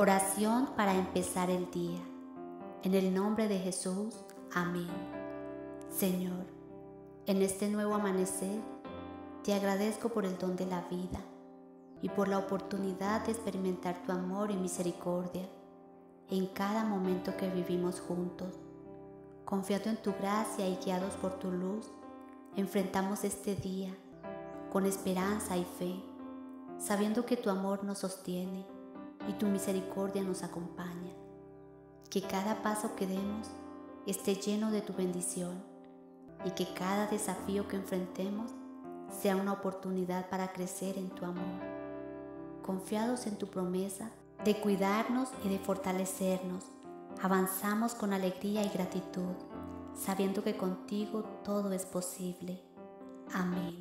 Oración para empezar el día. En el nombre de Jesús, amén. Señor, en este nuevo amanecer, te agradezco por el don de la vida y por la oportunidad de experimentar tu amor y misericordia en cada momento que vivimos juntos. Confiando en tu gracia y guiados por tu luz, enfrentamos este día con esperanza y fe, sabiendo que tu amor nos sostiene y tu misericordia nos acompaña. Que cada paso que demos esté lleno de tu bendición y que cada desafío que enfrentemos sea una oportunidad para crecer en tu amor, confiados en tu promesa de cuidarnos y de fortalecernos. Avanzamos con alegría y gratitud, sabiendo que contigo todo es posible. Amén.